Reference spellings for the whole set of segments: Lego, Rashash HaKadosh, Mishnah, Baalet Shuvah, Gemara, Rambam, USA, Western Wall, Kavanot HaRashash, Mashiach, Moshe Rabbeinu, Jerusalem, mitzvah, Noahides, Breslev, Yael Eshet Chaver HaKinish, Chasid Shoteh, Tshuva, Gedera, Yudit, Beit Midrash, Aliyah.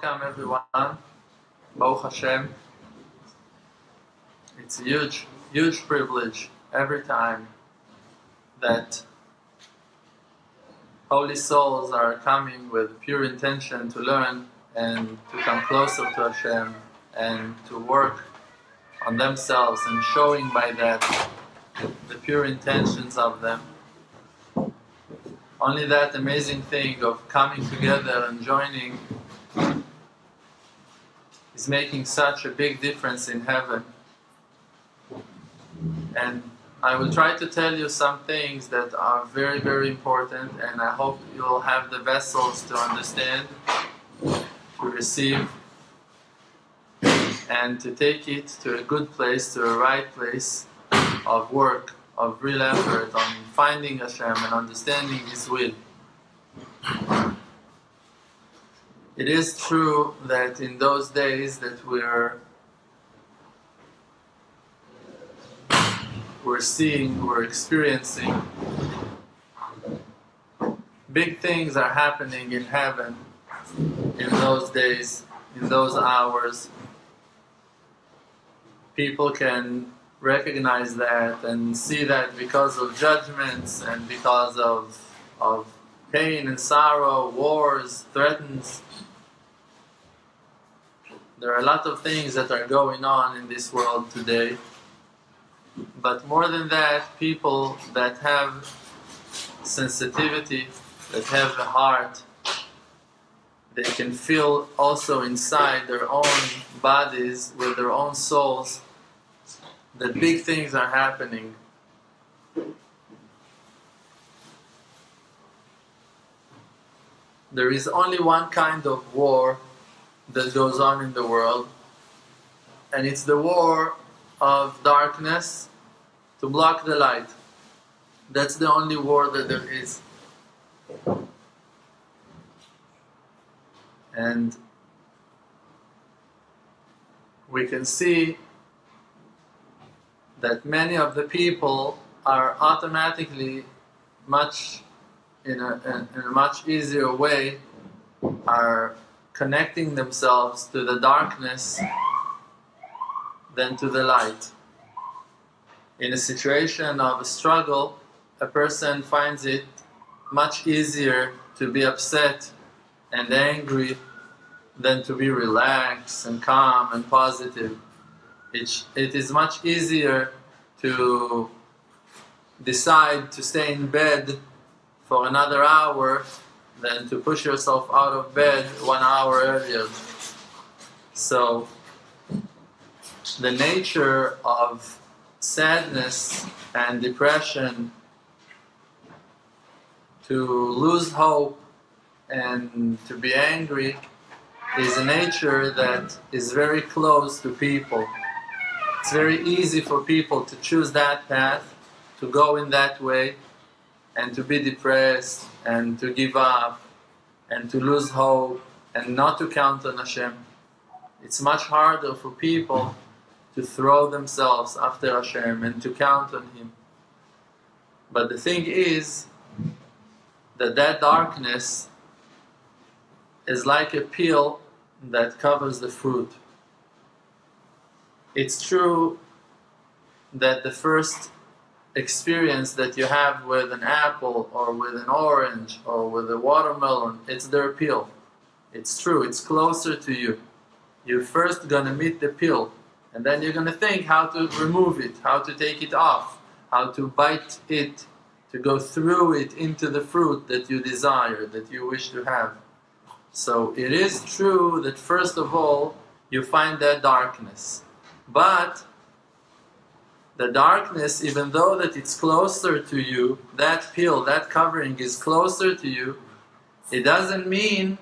Welcome everyone, Baruch Hashem. It's a huge privilege every time that holy souls are coming with pure intention to learn and to come closer to Hashem and to work on themselves and showing by that the pure intentions of them. Only that amazing thing of coming together and joining is making such a big difference in heaven. And I will try to tell you some things that are very, very important, and I hope you'll have the vessels to understand, to receive, and to take it to a good place, to a right place of work, of real effort, on finding Hashem and understanding His will. It is true that in those days that we're experiencing, big things are happening in heaven in those days, in those hours. People can recognize that and see that because of judgments and because of pain and sorrow, wars, threats. There are a lot of things that are going on in this world today. But more than that, people that have sensitivity, that have a heart, they can feel also inside their own bodies, with their own souls, that big things are happening. There is only one kind of war that goes on in the world, and it's the war of darkness to block the light. That's the only war that there is. And we can see that many of the people are automatically in a much easier way are connecting themselves to the darkness than to the light. In a situation of a struggle, a person finds it much easier to be upset and angry than to be relaxed and calm and positive. It is much easier to decide to stay in bed for another hour than to push yourself out of bed 1 hour earlier. So the nature of sadness and depression, to lose hope and to be angry, is a nature that is very close to people. It's very easy for people to choose that path, to go in that way, and to be depressed, and to give up, and to lose hope, and not to count on Hashem. It's much harder for people to throw themselves after Hashem and to count on Him. But the thing is that that darkness is like a peel that covers the fruit. It's true that the first experience that you have with an apple or with an orange or with a watermelon, it's their peel. It's true, it's closer to you. You're first gonna meet the peel, and then you're gonna think how to remove it, how to take it off, how to bite it, to go through it into the fruit that you desire, that you wish to have. So it is true that first of all, you find that darkness. But the darkness, even though that it's closer to you, that peel, that covering is closer to you, it doesn't mean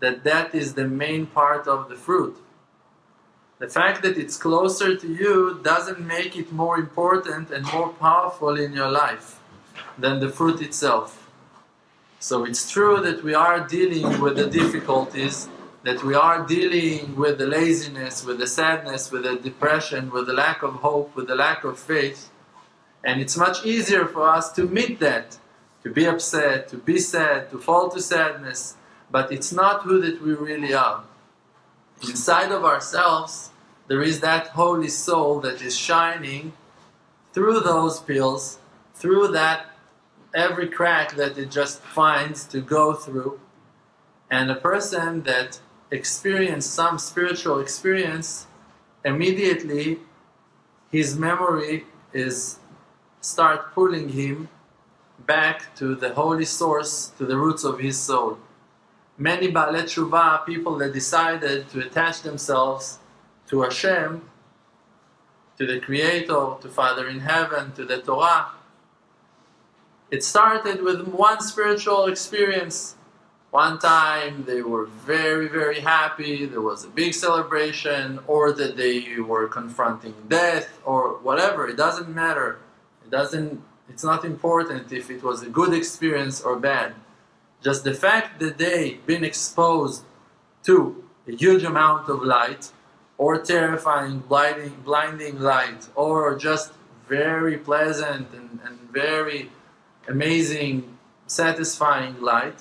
that that is the main part of the fruit. The fact that it's closer to you doesn't make it more important and more powerful in your life than the fruit itself. So it's true that we are dealing with the difficulties, that we are dealing with the laziness, with the sadness, with the depression, with the lack of hope, with the lack of faith. And it's much easier for us to meet that, to be upset, to be sad, to fall to sadness. But it's not who that we really are. Inside of ourselves, there is that holy soul that is shining through those pills, through that every crack that it just finds to go through. And a person that experienced some spiritual experience, immediately his memory is start pulling him back to the holy source, to the roots of his soul. Many Baalet Shuvah, people that decided to attach themselves to Hashem, to the Creator, to Father in Heaven, to the Torah. It started with one spiritual experience. One time they were very, very happy, there was a big celebration, or that they were confronting death, or whatever, it doesn't matter. It's not important if it was a good experience or bad. Just the fact that they've been exposed to a huge amount of light, or terrifying, blinding light, or just very pleasant and very amazing, satisfying light,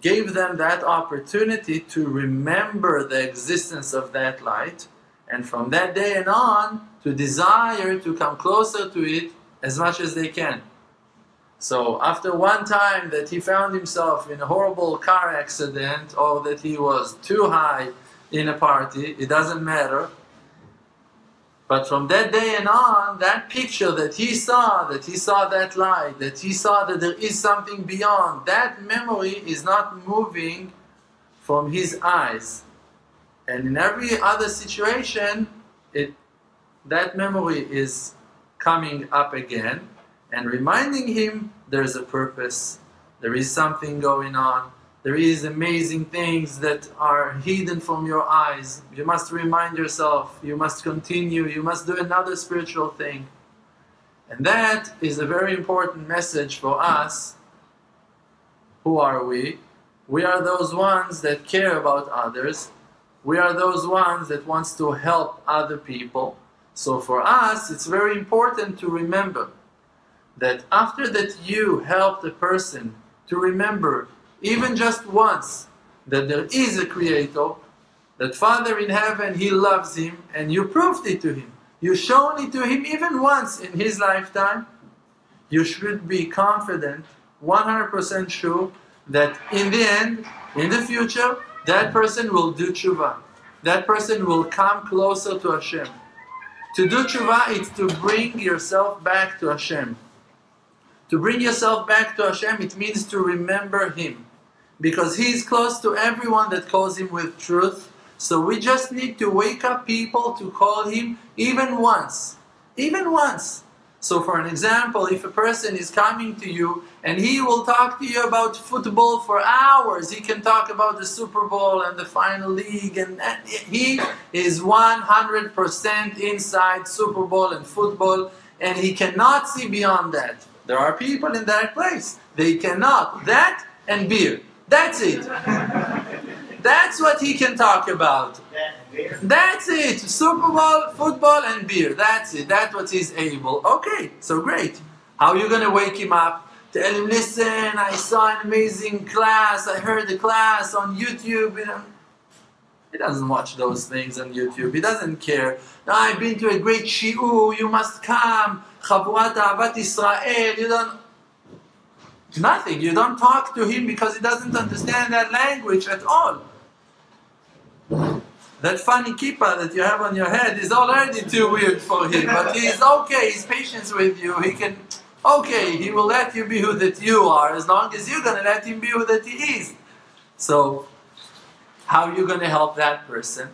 gave them that opportunity to remember the existence of that light, and from that day and on, to desire to come closer to it as much as they can. So after one time that he found himself in a horrible car accident, or that he was too high in a party, it doesn't matter. But from that day and on, that picture that he saw that light, that he saw that there is something beyond, that memory is not moving from his eyes. And in every other situation, that memory is coming up again and reminding him there's a purpose, there is something going on, there is amazing things that are hidden from your eyes. You must remind yourself, you must continue, you must do another spiritual thing. And that is a very important message for us. Who are we? We are those ones that care about others. We are those ones that wants to help other people. So for us, it's very important to remember that after that you helped a person to remember even just once that there is a Creator, that Father in Heaven, He loves him, and you proved it to him. You shown it to him even once in his lifetime. You should be confident, 100% sure, that in the end, in the future, that person will do tshuva. That person will come closer to Hashem. To do tshuva is to bring yourself back to Hashem. To bring yourself back to Hashem, it means to remember Him. Because He is close to everyone that calls Him with truth. So we just need to wake up people to call Him even once. Even once. So for an example, if a person is coming to you and he will talk to you about football for hours, he can talk about the Super Bowl and the final league, and he is 100% inside Super Bowl and football, and he cannot see beyond that. There are people in that place. They cannot. That and beer. That's it. That's what he can talk about. That's it. Super Bowl, football, and beer. That's it. That's what he's able. Okay, so great. How are you going to wake him up? Tell him, listen, I saw an amazing class. I heard the class on YouTube. You know, he doesn't watch those things on YouTube. He doesn't care. No, I've been to a great Shi'u. You must come. Chaburat Ahavat Israel. You don't... Nothing. You don't talk to him because he doesn't understand that language at all. That funny kippah that you have on your head is already too weird for him. But he's okay. He's patient with you. He can... Okay, he will let you be who that you are as long as you're going to let him be who that he is. So... how are you going to help that person?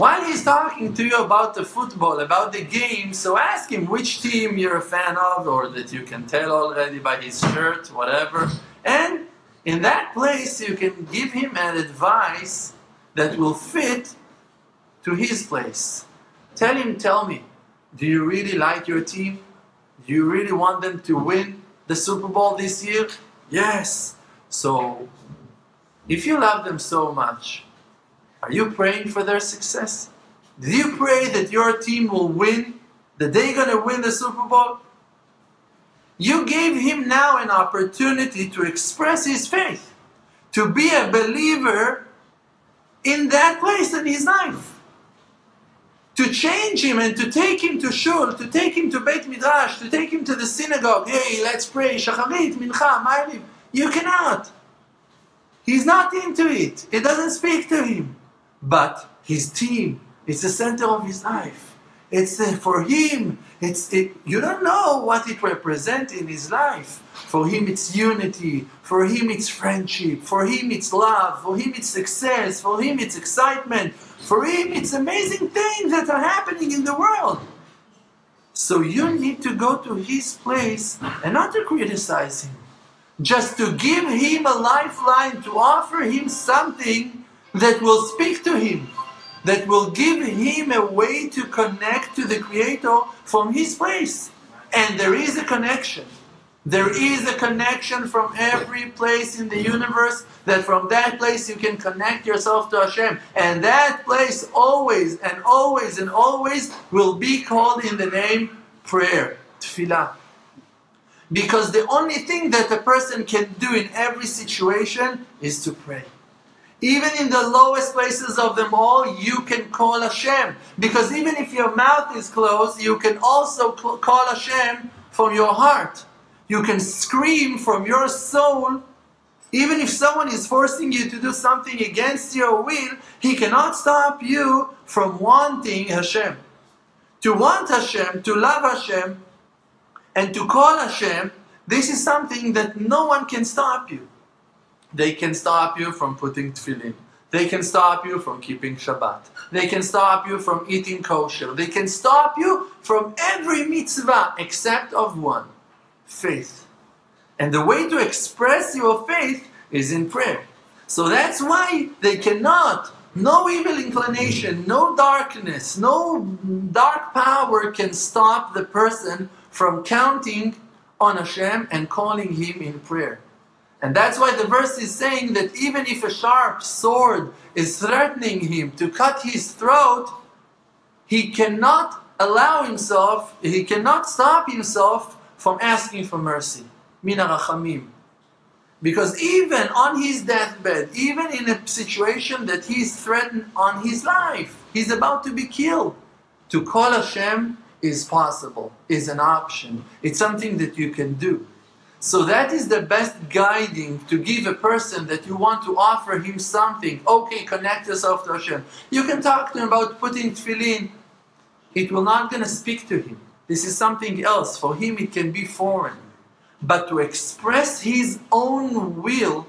While he's talking to you about the football, about the game, so ask him which team you're a fan of, or that you can tell already by his shirt, whatever. And in that place, you can give him an advice that will fit to his place. Tell him, tell me, do you really like your team? Do you really want them to win the Super Bowl this year? Yes. So, if you love them so much, are you praying for their success? Do you pray that your team will win? That they're going to win the Super Bowl? You gave him now an opportunity to express his faith, to be a believer in that place that he's knife. To change him and to take him to shul, to take him to Beit Midrash, to take him to the synagogue, hey, let's pray, Shacharit, Mincha, Maariv. You cannot. He's not into it. It doesn't speak to him. But his team, it's the center of his life. It's for him. You don't know what it represents in his life. For him, it's unity. For him, it's friendship. For him, it's love. For him, it's success. For him, it's excitement. For him, it's amazing things that are happening in the world. So you need to go to his place and not to criticize him. Just to give him a lifeline, to offer him something that will speak to him, that will give him a way to connect to the Creator from his place. And there is a connection. There is a connection from every place in the universe, that from that place you can connect yourself to Hashem. And that place always and always and always will be called in the name prayer, tfilah. Because the only thing that a person can do in every situation is to pray. Even in the lowest places of them all, you can call Hashem. Because even if your mouth is closed, you can also call Hashem from your heart. You can scream from your soul. Even if someone is forcing you to do something against your will, he cannot stop you from wanting Hashem. To want Hashem, to love Hashem, and to call Hashem, this is something that no one can stop you. They can stop you from putting tefillin. They can stop you from keeping Shabbat. They can stop you from eating kosher. They can stop you from every mitzvah except of one, faith. And the way to express your faith is in prayer. So that's why they cannot, no evil inclination, no darkness, no dark power can stop the person from counting on Hashem and calling Him in prayer. And that's why the verse is saying that even if a sharp sword is threatening him to cut his throat, he cannot allow himself, he cannot stop himself from asking for mercy. Min HaRachamim. Because even on his deathbed, even in a situation that he's threatened on his life, he's about to be killed, to call Hashem is possible, is an option. It's something that you can do. So that is the best guiding to give a person that you want to offer him something. Okay, connect yourself to Hashem. You can talk to him about putting tefillin. It will not going to speak to him. This is something else. For him it can be foreign. But to express his own will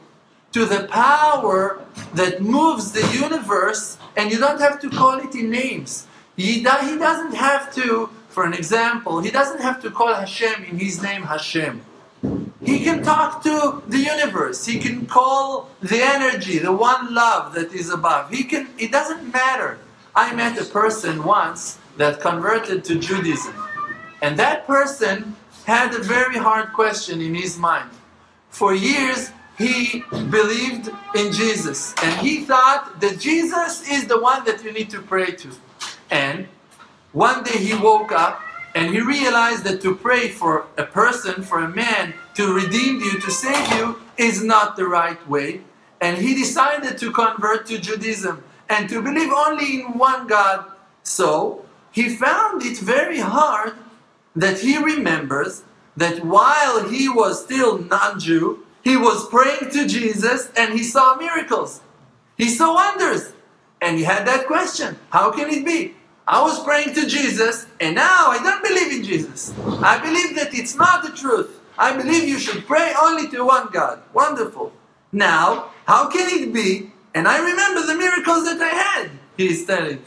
to the power that moves the universe, and you don't have to call it in names. He doesn't have to, for an example, he doesn't have to call Hashem in his name Hashem. He can talk to the universe. He can call the energy, the one love that is above. It doesn't matter. I met a person once that converted to Judaism. And that person had a very hard question in his mind. For years, he believed in Jesus. And he thought that Jesus is the one that you need to pray to. And one day he woke up and he realized that to pray for a person, for a man, to redeem you, to save you, is not the right way. And he decided to convert to Judaism and to believe only in one God. So he found it very hard that he remembers that while he was still non-Jew, he was praying to Jesus and he saw miracles. He saw wonders. And he had that question, how can it be? I was praying to Jesus, and now I don't believe in Jesus. I believe that it's not the truth. I believe you should pray only to one God. Wonderful. Now, how can it be? And I remember the miracles that I had, he is telling.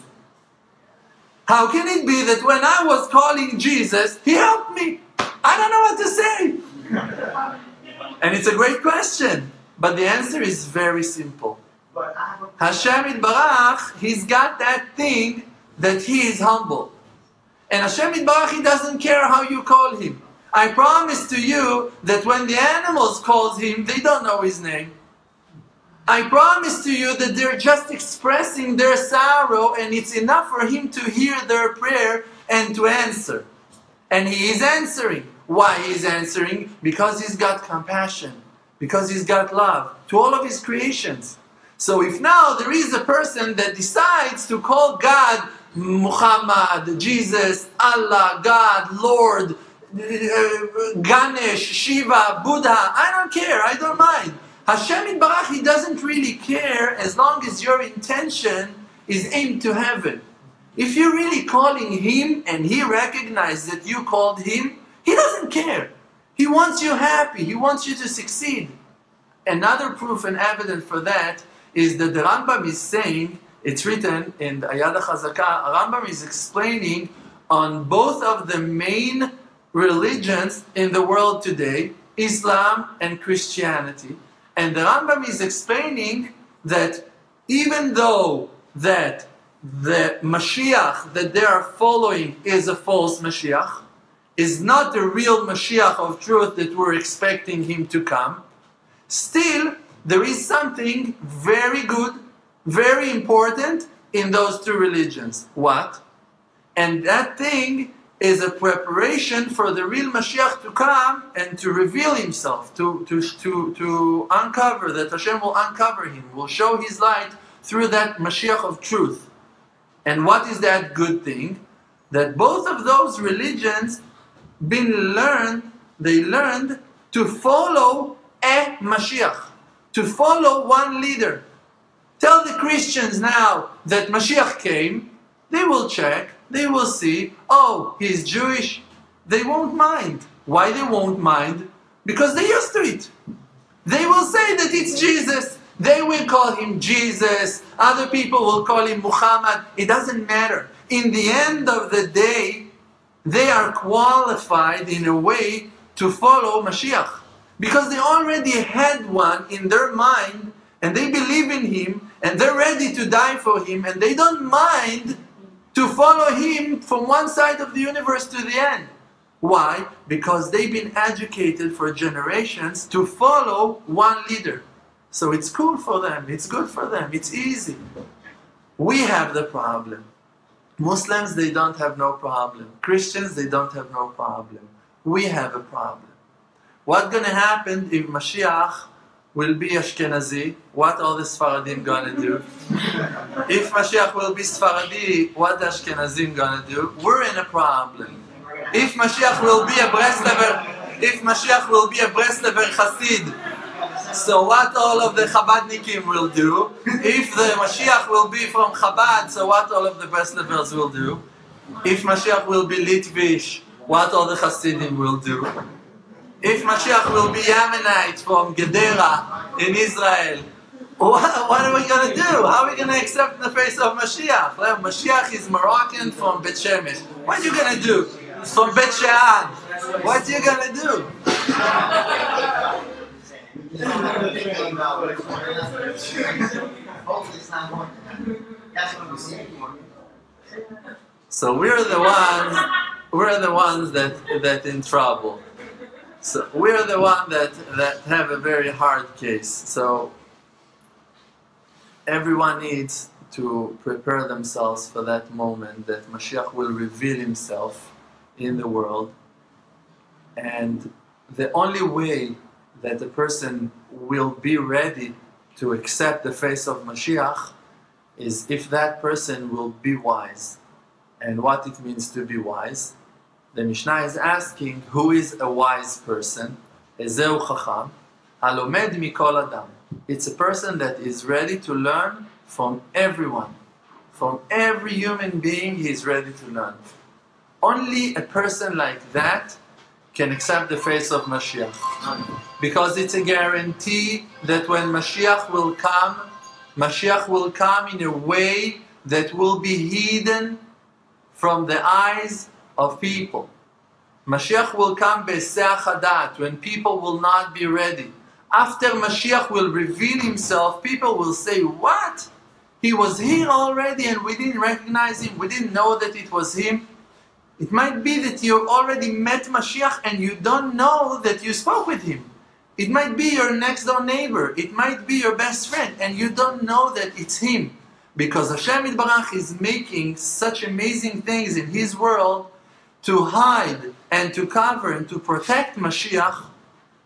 How can it be that when I was calling Jesus, he helped me? I don't know what to say. And it's a great question. But the answer is very simple. Hashem Idbarach, he's got that thing that he is humble. And Hashem Idbarach, he doesn't care how you call him. I promise to you that when the animals call him, they don't know his name. I promise to you that they're just expressing their sorrow and it's enough for him to hear their prayer and to answer. And he is answering. Why he is answering? Because he's got compassion. Because he's got love to all of his creations. So if now there is a person that decides to call God Muhammad, Jesus, Allah, God, Lord, Ganesh, Shiva, Buddha, I don't care, I don't mind. Hashem Idbarach, He doesn't really care as long as your intention is aimed to heaven. If you're really calling Him and He recognizes that you called Him, He doesn't care. He wants you happy, He wants you to succeed. Another proof and evidence for that is that the Rambam is saying, it's written in the Yad HaChazaka, Rambam is explaining on both of the main religions in the world today, Islam and Christianity. And the Rambam is explaining that even though that the Mashiach that they are following is a false Mashiach, is not the real Mashiach of truth that we're expecting him to come, still there is something very good, very important in those two religions. What? And that thing is a preparation for the real Mashiach to come and to reveal himself, to uncover, that Hashem will uncover him, will show his light through that Mashiach of truth. And what is that good thing? That both of those religions learned to follow a Mashiach, to follow one leader. Tell the Christians now that Mashiach came, they will check, they will see, oh, he's Jewish. They won't mind. Why they won't mind? Because they're used to it. They will say that it's Jesus. They will call him Jesus. Other people will call him Muhammad. It doesn't matter. In the end of the day, they are qualified in a way to follow Mashiach, because they already had one in their mind, and they believe in him, and they're ready to die for him, and they don't mind to follow him from one side of the universe to the end. Why? Because they've been educated for generations to follow one leader. So it's cool for them, it's good for them, it's easy. We have the problem. Muslims, they don't have no problem. Christians, they don't have no problem. We have a problem. What's going to happen if Mashiach will be Ashkenazi? What are the Sfaradim going to do? If Mashiach will be Sfaradi, what are Ashkenazim going to do? We're in a problem. If Mashiach will be a Brester Hasid, so what all of the Chabadnikim will do? If the Mashiach will be from Chabad, so what all of the Breslevers will do? If Mashiach will be Litvish, what all the Hasidim will do? If Mashiach will be Yemenite from Gedera in Israel, what are we going to do? How are we going to accept the face of Mashiach? Well, Mashiach is Moroccan from Beit Shemesh. What are you going to do? From Beit Shean. What are you going to do? So we're the ones that in trouble. So we're the one that have a very hard case. So everyone needs to prepare themselves for that moment that Mashiach will reveal himself in the world. And the only way that the person will be ready to accept the face of Mashiach is if that person will be wise. And what it means to be wise? The Mishnah is asking, who is a wise person? Ezeu Chacham, halomed mikol adam. It's a person that is ready to learn from everyone. From every human being, he is ready to learn. Only a person like that can accept the face of Mashiach. Because it's a guarantee that when Mashiach will come in a way that will be hidden from the eyes of people. Mashiach will come when people will not be ready. After Mashiach will reveal himself, people will say, what? He was here already and we didn't recognize him, we didn't know that it was him. It might be that you already met Mashiach and you don't know that you spoke with him. It might be your next door neighbor, it might be your best friend, and you don't know that it's him. Because Hashem Idbarach is making such amazing things in His world to hide and to cover and to protect Mashiach,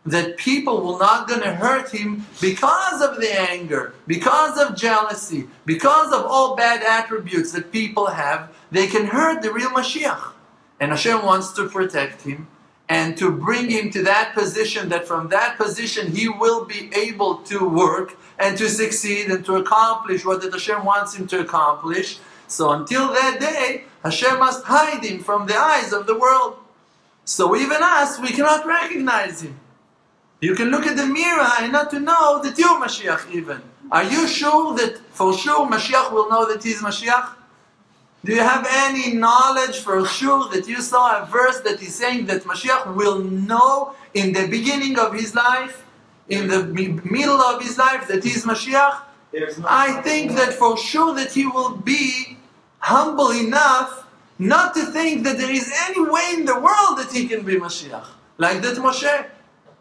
that people were not going to hurt him because of the anger, because of jealousy, because of all bad attributes that people have. They can hurt the real Mashiach. And Hashem wants to protect him and to bring him to that position, that from that position he will be able to work and to succeed and to accomplish what that Hashem wants him to accomplish. So until that day, Hashem must hide him from the eyes of the world. So even us, we cannot recognize him. You can look at the mirror and not to know that you're Mashiach even. Are you sure that for sure Mashiach will know that he's Mashiach? Do you have any knowledge for sure that you saw a verse that is saying that Mashiach will know in the beginning of his life, in the middle of his life, that he's Mashiach? I think that for sure that he will be humble enough not to think that there is any way in the world that he can be Mashiach. Like that Moshe.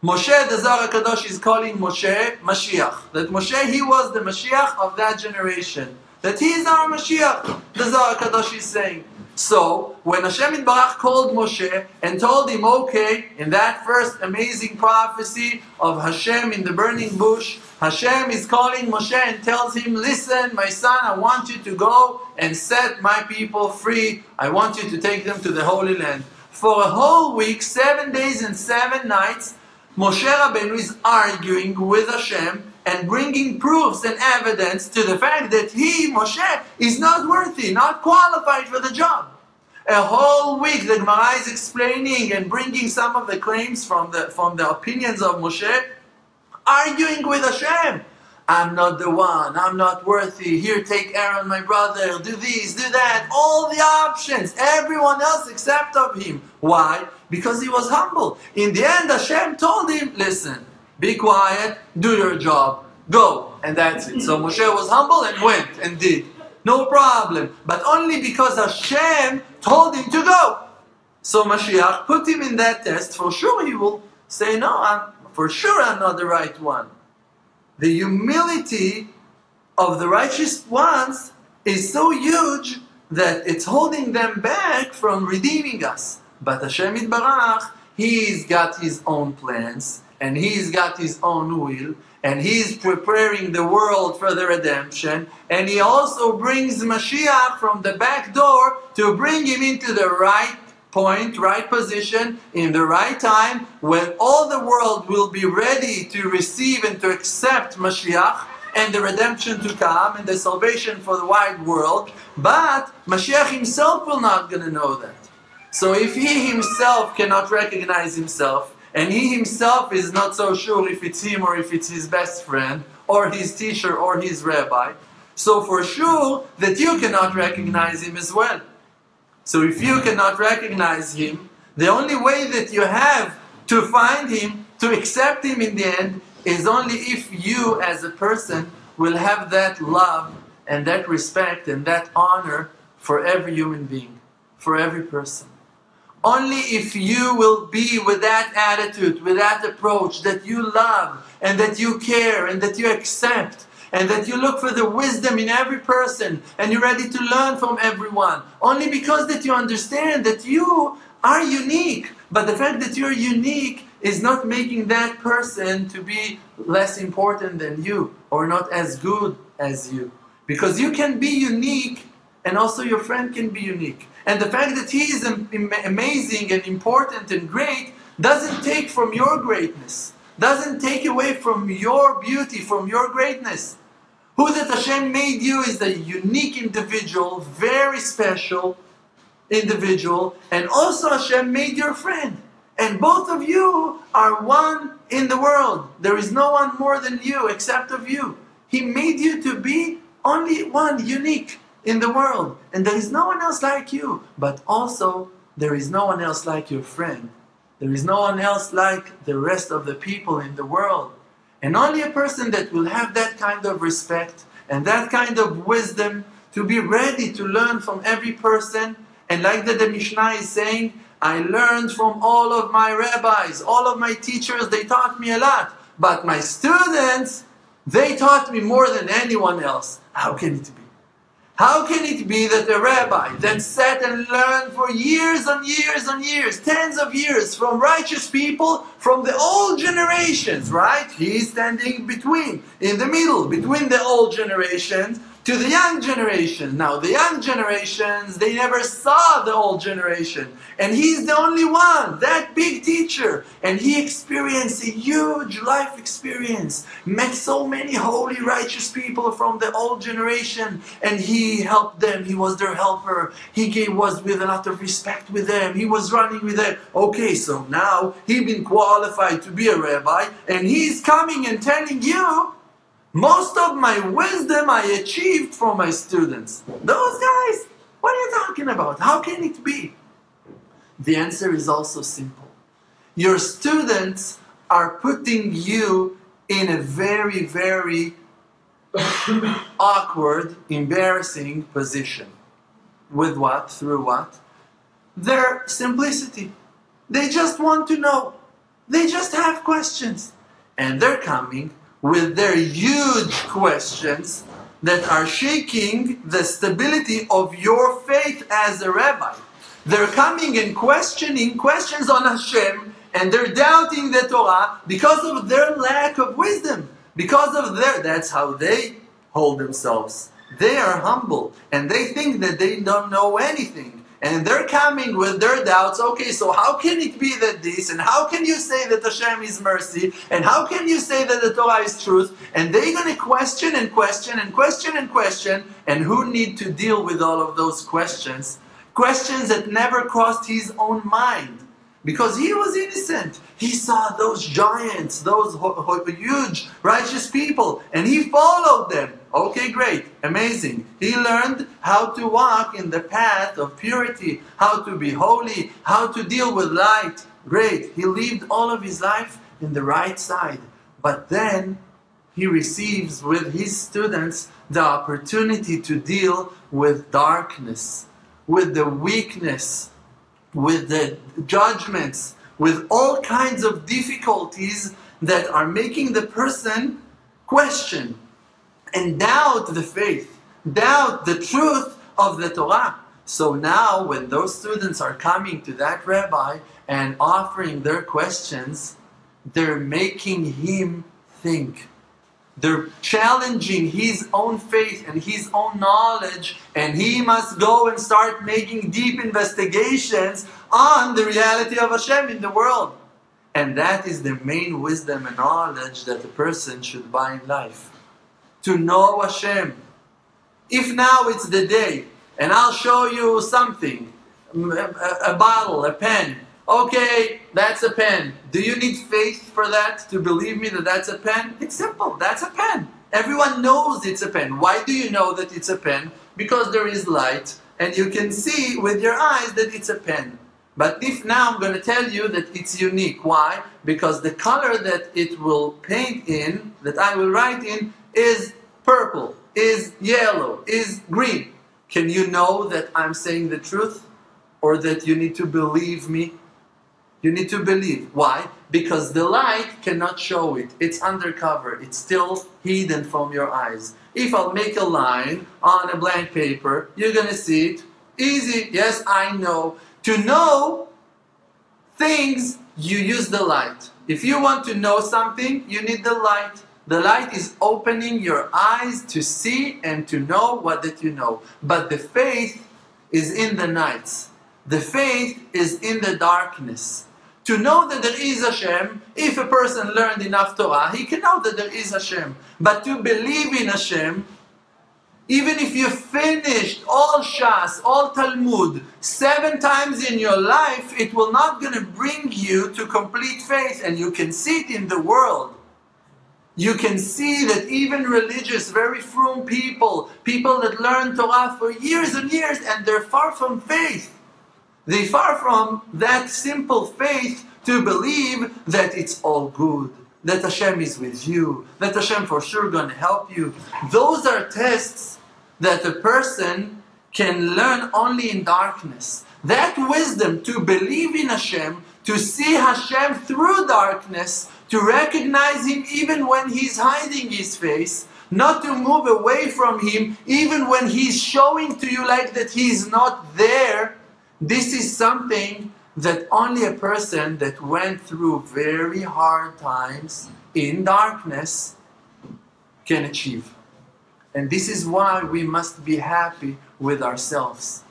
Moshe, the Zohar HaKadosh is calling Moshe Mashiach. That Moshe, he was the Mashiach of that generation. That he is our Mashiach, the Zohar HaKadosh is saying. So, when Hashem Idbarach called Moshe and told him, okay, in that first amazing prophecy of Hashem in the burning bush, Hashem is calling Moshe and tells him, listen, my son, I want you to go and set my people free. I want you to take them to the Holy Land. For a whole week, 7 days and 7 nights, Moshe Rabbeinu is arguing with Hashem and bringing proofs and evidence to the fact that he, Moshe, is not worthy, not qualified for the job. A whole week the Gemara is explaining and bringing some of the claims from the opinions of Moshe, arguing with Hashem. I'm not the one, I'm not worthy, here take Aaron my brother, do this, do that, all the options, everyone else except of him. Why? Because he was humble. In the end Hashem told him, listen, be quiet, do your job, go, and that's it. So Moshe was humble and went and did. No problem. But only because Hashem told him to go. So Mashiach put him in that test. For sure he will say, no, I'm not the right one. The humility of the righteous ones is so huge that it's holding them back from redeeming us. But Hashem Idbarach, he's got his own plans. And he's got his own will, and he's preparing the world for the redemption, and he also brings Mashiach from the back door to bring him into the right point, right position, in the right time, when all the world will be ready to receive and to accept Mashiach, and the redemption to come, and the salvation for the wide world. But Mashiach himself will not gonna know that. So if he himself cannot recognize himself, and he himself is not so sure if it's him or if it's his best friend, or his teacher or his rabbi, so for sure that you cannot recognize him as well. So if you cannot recognize him, the only way that you have to find him, to accept him in the end, is only if you as a person will have that love and that respect and that honor for every human being, for every person. Only if you will be with that attitude, with that approach, that you love and that you care and that you accept and that you look for the wisdom in every person and you're ready to learn from everyone. Only because that you understand that you are unique. But the fact that you're unique is not making that person to be less important than you or not as good as you. Because you can be unique and also your friend can be unique. And the fact that he is amazing and important and great doesn't take from your greatness. Doesn't take away from your beauty, from your greatness. Who that Hashem made you is a unique individual, very special individual. And also Hashem made your friend. And both of you are one in the world. There is no one more than you except of you. He made you to be only one, unique in the world, and there is no one else like you, but also there is no one else like your friend. There is no one else like the rest of the people in the world. And only a person that will have that kind of respect and that kind of wisdom to be ready to learn from every person. And like that the Mishnah is saying, I learned from all of my rabbis, all of my teachers, they taught me a lot, but my students, they taught me more than anyone else. How can it be? How can it be that a rabbi that sat and learned for years and years and years, tens of years, from righteous people, from the old generations, right? He's standing between, in the middle, between the old generations to the young generation. Now, the young generations, they never saw the old generation. And he's the only one, that big teacher. And he experienced a huge life experience, met so many holy, righteous people from the old generation. And he helped them, he was their helper. He was with a lot of respect with them, he was running with them. Okay, so now he's been qualified to be a rabbi, and he's coming and telling you, most of my wisdom I achieved from my students. Those guys, what are you talking about? How can it be? The answer is also simple. Your students are putting you in a very, very awkward, embarrassing position. With what? Through what? Their simplicity. They just want to know. They just have questions. And they're coming with their huge questions that are shaking the stability of your faith as a rabbi. They're coming and questioning questions on Hashem, and they're doubting the Torah because of their lack of wisdom. Because of their, that's how they hold themselves. They are humble, and they think that they don't know anything. And they're coming with their doubts. Okay, so how can it be that this? And how can you say that Hashem is mercy? And how can you say that the Torah is truth? And they're going to question and question and question and question. And who need to deal with all of those questions? Questions that never crossed his own mind. Because he was innocent. He saw those giants, those huge righteous people. And he followed them. Okay, great, amazing. He learned how to walk in the path of purity, how to be holy, how to deal with light. Great, he lived all of his life in the right side. But then he receives with his students the opportunity to deal with darkness, with the weakness, with the judgments, with all kinds of difficulties that are making the person question and doubt the faith, doubt the truth of the Torah. So now when those students are coming to that rabbi and offering their questions, they're making him think. They're challenging his own faith and his own knowledge, and he must go and start making deep investigations on the reality of Hashem in the world. And that is the main wisdom and knowledge that a person should buy in life. To know Hashem. If now it's the day, and I'll show you something, a bottle, a pen. Okay, that's a pen. Do you need faith for that, to believe me that that's a pen? It's simple, that's a pen. Everyone knows it's a pen. Why do you know that it's a pen? Because there is light, and you can see with your eyes that it's a pen. But if now I'm going to tell you that it's unique. Why? Because the color that it will paint in, that I will write in, is purple, is yellow, is green. Can you know that I'm saying the truth? Or that you need to believe me? You need to believe. Why? Because the light cannot show it. It's undercover. It's still hidden from your eyes. If I'll make a line on a blank paper, you're going to see it. Easy. Yes, I know. To know things, you use the light. If you want to know something, you need the light. The light is opening your eyes to see and to know what that you know. But the faith is in the nights. The faith is in the darkness. To know that there is Hashem, if a person learned enough Torah, he can know that there is Hashem. But to believe in Hashem, even if you finished all Shas, all Talmud, 7 times in your life, it will not going to bring you to complete faith. And you can see it in the world. You can see that even religious, very frum people, people that learn Torah for years and years, and they're far from faith. They're far from that simple faith to believe that it's all good, that Hashem is with you, that Hashem for sure going to help you. Those are tests that a person can learn only in darkness. That wisdom to believe in Hashem, to see Hashem through darkness, to recognize Him even when He's hiding His face, not to move away from Him, even when He's showing to you like that He's not there. This is something that only a person that went through very hard times in darkness can achieve. And this is why we must be happy with ourselves.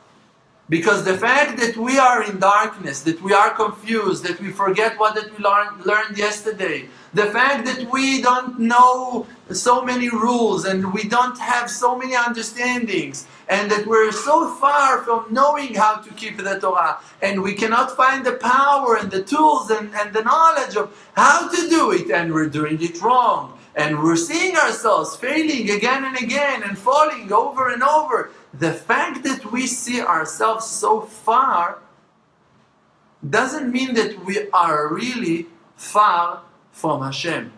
Because the fact that we are in darkness, that we are confused, that we forget what that we learned yesterday, the fact that we don't know so many rules and we don't have so many understandings, and that we're so far from knowing how to keep the Torah, and we cannot find the power and the tools and the knowledge of how to do it, and we're doing it wrong, and we're seeing ourselves failing again and again and falling over and over. The fact that we see ourselves so far doesn't mean that we are really far from Hashem.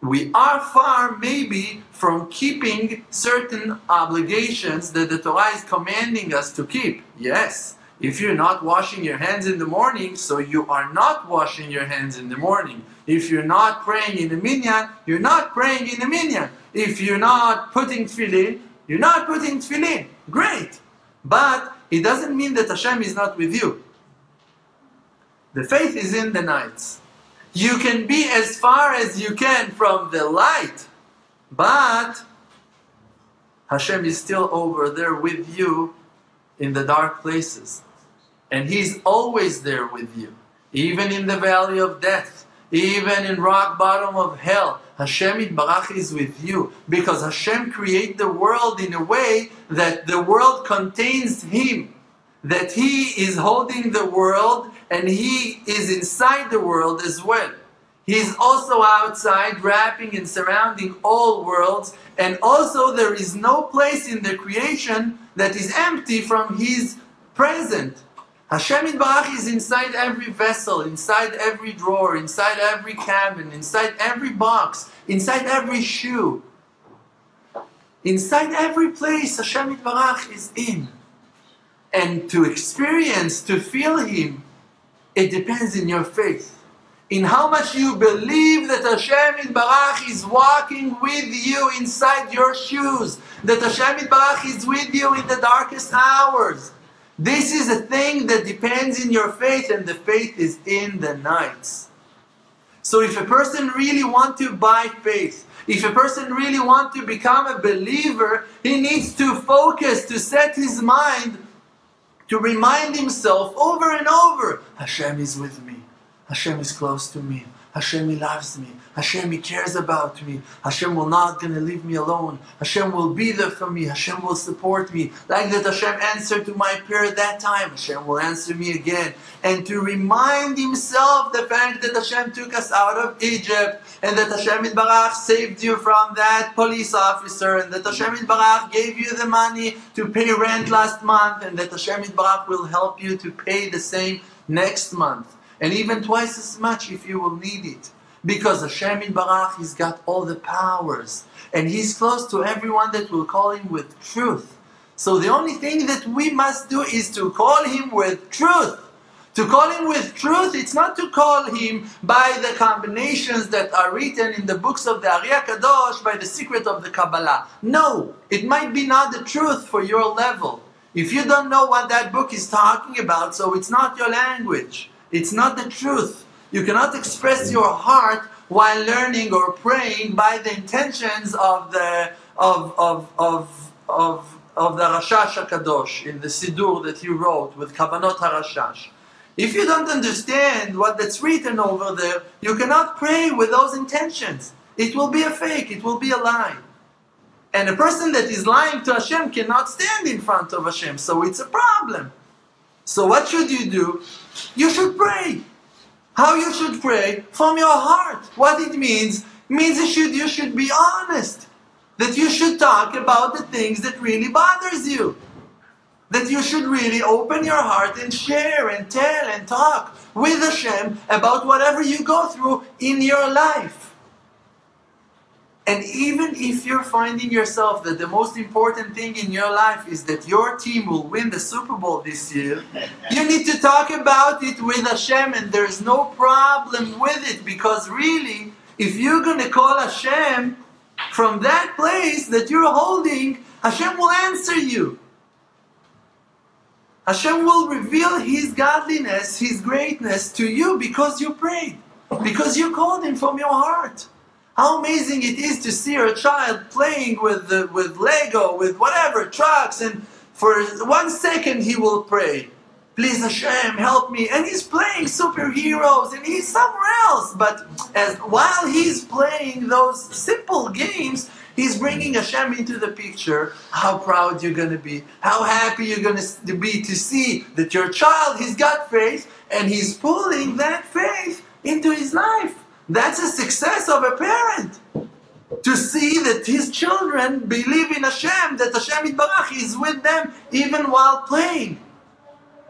We are far maybe from keeping certain obligations that the Torah is commanding us to keep. Yes, if you're not washing your hands in the morning, so you are not washing your hands in the morning. If you're not praying in the minyan, you're not praying in the minyan. If you're not putting tefillin, you're not putting tefillin. Great. But it doesn't mean that Hashem is not with you. The faith is in the nights. You can be as far as you can from the light, but Hashem is still over there with you in the dark places. And He's always there with you, even in the valley of death, even in rock bottom of hell. Hashem Idbarach is with you, because Hashem created the world in a way that the world contains Him, that He is holding the world and He is inside the world as well. He is also outside, wrapping and surrounding all worlds, and also there is no place in the creation that is empty from His presence. Hashem Idbarach is inside every vessel, inside every drawer, inside every cabin, inside every box, inside every shoe. Inside every place Hashem Idbarach is in. And to experience, to feel Him, it depends in your faith, in how much you believe that Hashem Idbarach is walking with you inside your shoes, that Hashem Idbarach is with you in the darkest hours. This is a thing that depends in your faith, and the faith is in the nights. So if a person really wants to buy faith, if a person really wants to become a believer, he needs to focus, to set his mind, to remind himself over and over, Hashem is with me. Hashem is close to me. Hashem loves me. Hashem cares about me. Hashem will not gonna leave me alone. Hashem will be there for me. Hashem will support me. Like that Hashem answered to my prayer that time, Hashem will answer me again. And to remind himself the fact that Hashem took us out of Egypt, and that Hashem Idbarach saved you from that police officer, and that Hashem Idbarach gave you the money to pay rent last month, and that Hashem Idbarach will help you to pay the same next month. And even twice as much if you will need it. Because Hashem Idbarach, He's got all the powers. And He's close to everyone that will call Him with truth. So the only thing that we must do is to call Him with truth. To call Him with truth, it's not to call Him by the combinations that are written in the books of the Zohar HaKadosh, by the secret of the Kabbalah. No, it might be not the truth for your level. If you don't know what that book is talking about, so it's not your language. It's not the truth. You cannot express your heart while learning or praying by the intentions of the Rashash HaKadosh in the Sidur that he wrote with Kavanot HaRashash. If you don't understand what that's written over there, you cannot pray with those intentions. It will be a fake, it will be a lie. And a person that is lying to Hashem cannot stand in front of Hashem, so it's a problem. So what should you do? You should pray. How you should pray? From your heart. What it means you should be honest. That you should talk about the things that really bothers you. That you should really open your heart and share and tell and talk with Hashem about whatever you go through in your life. And even if you're finding yourself that the most important thing in your life is that your team will win the Super Bowl this year, you need to talk about it with Hashem, and there's no problem with it, because really, if you're going to call Hashem, from that place that you're holding, Hashem will answer you. Hashem will reveal His godliness, His greatness to you because you prayed, because you called Him from your heart. How amazing it is to see a child playing with Lego, with whatever, trucks, and for 1 second he will pray, please Hashem, help me. And he's playing superheroes and he's somewhere else. But while he's playing those simple games, he's bringing Hashem into the picture. How proud you're going to be. How happy you're going to be to see that your child, he's got faith, and he's pulling that faith into his life. That's the success of a parent. To see that his children believe in Hashem, that Hashem Idbarach is with them even while playing.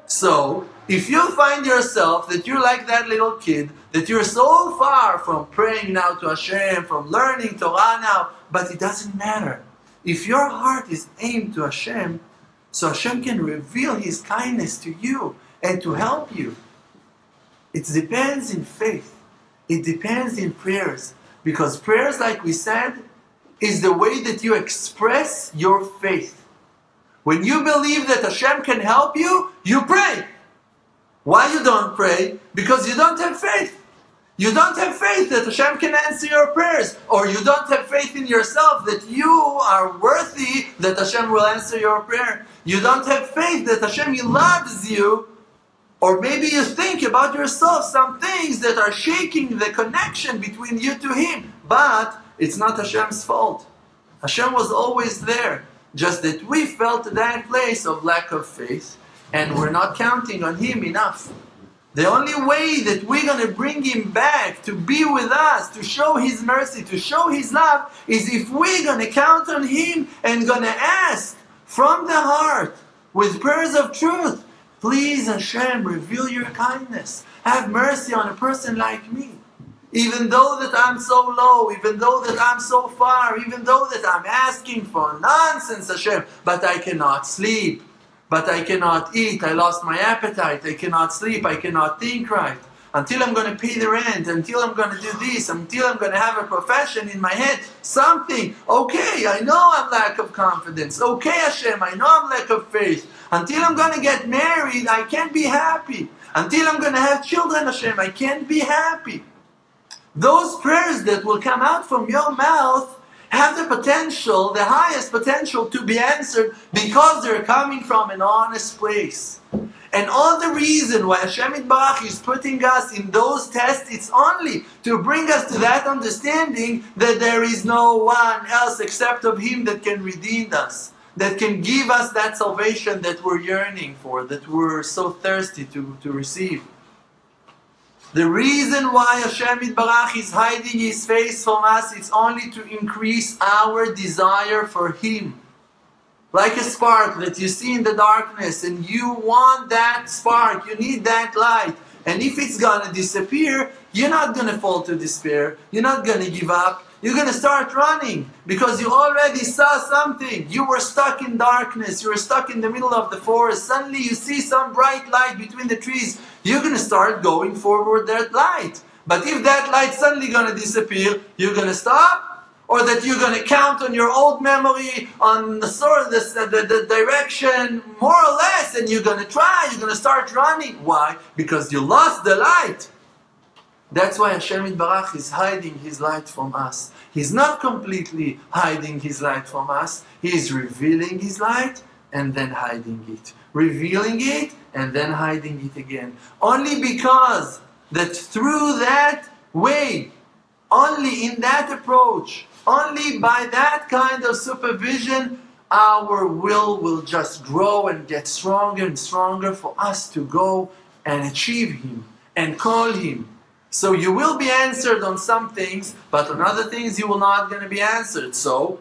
So, if you find yourself that you're like that little kid, that you're so far from praying now to Hashem, from learning Torah now, but it doesn't matter. If your heart is aimed to Hashem, so Hashem can reveal His kindness to you and to help you. It depends in faith. It depends in prayers. Because prayers, like we said, is the way that you express your faith. When you believe that Hashem can help you, you pray. Why you don't pray? Because you don't have faith. You don't have faith that Hashem can answer your prayers. Or you don't have faith in yourself that you are worthy that Hashem will answer your prayer. You don't have faith that Hashem loves you. Or maybe you think about yourself some things that are shaking the connection between you to Him. But it's not Hashem's fault. Hashem was always there. Just that we felt that place of lack of faith. And we're not counting on Him enough. The only way that we're going to bring Him back to be with us, to show His mercy, to show His love, is if we're going to count on Him and going to ask from the heart with prayers of truth, please Hashem, reveal your kindness. Have mercy on a person like me. Even though that I'm so low, even though that I'm so far, even though that I'm asking for nonsense, Hashem, but I cannot sleep. But I cannot eat, I lost my appetite, I cannot sleep, I cannot think right. Until I'm going to pay the rent, until I'm going to do this, until I'm going to have a profession in my head, something. Okay, I know I'm lack of confidence. Okay, Hashem, I know I'm lack of faith. Until I'm going to get married, I can't be happy. Until I'm going to have children, Hashem, I can't be happy. Those prayers that will come out from your mouth have the potential, the highest potential to be answered because they're coming from an honest place. And all the reason why Hashem Idbarach is putting us in those tests, it's only to bring us to that understanding that there is no one else except of Him that can redeem us, that can give us that salvation that we're yearning for, that we're so thirsty to receive. The reason why Hashem Idbarach is hiding His face from us, it's only to increase our desire for Him. Like a spark that you see in the darkness and you want that spark, you need that light. And if it's going to disappear, you're not going to fall to despair. You're not going to give up. You're going to start running because you already saw something. You were stuck in darkness. You were stuck in the middle of the forest. Suddenly you see some bright light between the trees. You're going to start going forward that light. But if that light suddenly going to disappear, you're going to stop? Or that you're going to count on your old memory, on the sort of the direction, more or less, and you're going to try, you're going to start running. Why? Because you lost the light. That's why Hashem Idbarach is hiding His light from us. He's not completely hiding His light from us. He is revealing His light and then hiding it. Revealing it and then hiding it again. Only because that through that way, only in that approach, only by that kind of supervision, our will just grow and get stronger and stronger for us to go and achieve Him and call Him. So you will be answered on some things, but on other things you will not going to be answered. So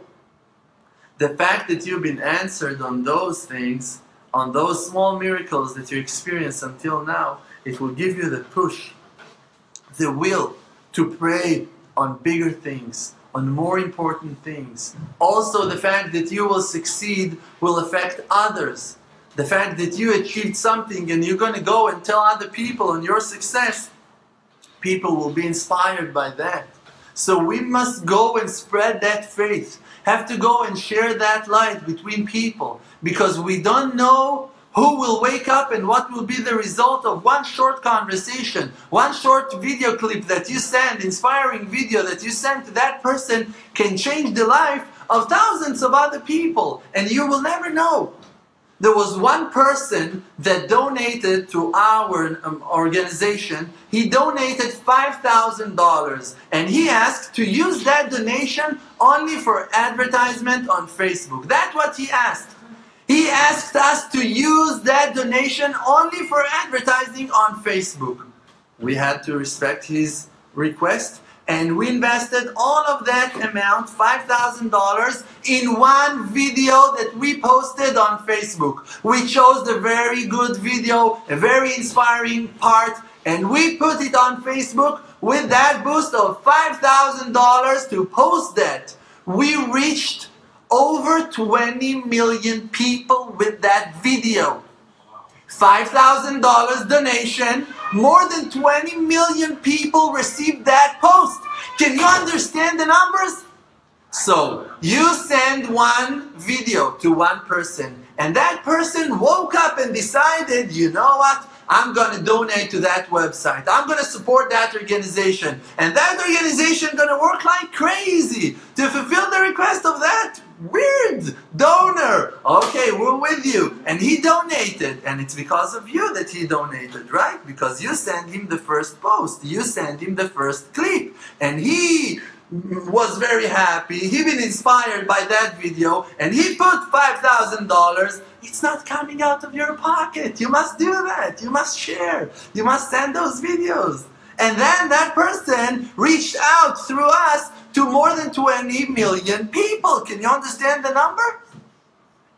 the fact that you've been answered on those things, on those small miracles that you experienced until now, it will give you the push, the will to pray on bigger things, on more important things. Also the fact that you will succeed will affect others. The fact that you achieved something and you're going to go and tell other people on your success, people will be inspired by that. So we must go and spread that faith. Have to go and share that light between people, because we don't know who will wake up and what will be the result of one short conversation, one short video clip that you send, inspiring video that you send to that person can change the life of thousands of other people, and you will never know. There was one person that donated to our organization. He donated $5,000, and he asked to use that donation only for advertisement on Facebook. That's what he asked. He asked us to use that donation only for advertising on Facebook. We had to respect his request, and we invested all of that amount, $5,000, in one video that we posted on Facebook. We chose a very good video, a very inspiring part, and we put it on Facebook with that boost of $5,000 to post that. We reached over 20 million people with that video. $5,000 donation, more than 20 million people received that post. Can you understand the numbers? So, you send one video to one person, and that person woke up and decided, you know what, I'm going to donate to that website. I'm going to support that organization. And that organization is going to work like crazy to fulfill the request of that weird donor. Okay, we're with you. And he donated. And it's because of you that he donated, right? Because you sent him the first post. You sent him the first clip. And he was very happy. He been inspired by that video. And he put $5,000. It's not coming out of your pocket. You must do that. You must share. You must send those videos. And then that person reached out through us to more than 20 million people. Can you understand the number?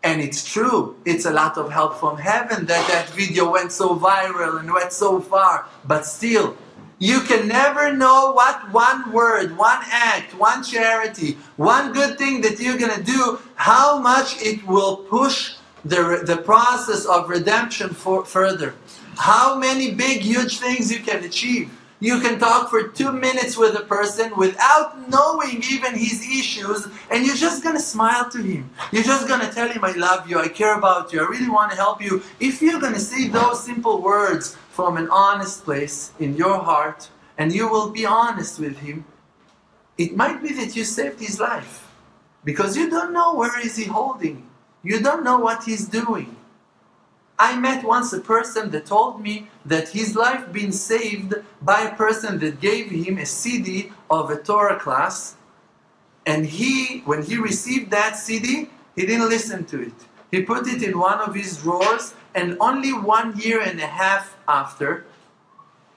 And it's true. It's a lot of help from heaven that that video went so viral and went so far. But still, you can never know what one word, one act, one charity, one good thing that you're going to do, how much it will push the process of redemption further. How many big, huge things you can achieve. You can talk for 2 minutes with a person without knowing even his issues, and you're just going to smile to him. You're just going to tell him, I love you, I care about you, I really want to help you. If you're going to say those simple words from an honest place in your heart, and you will be honest with him, it might be that you saved his life. Because you don't know where is he holding. You don't know what he's doing. I met once a person that told me that his life been saved by a person that gave him a CD of a Torah class, and when he received that CD, he didn't listen to it. He put it in one of his drawers, and only 1.5 years after,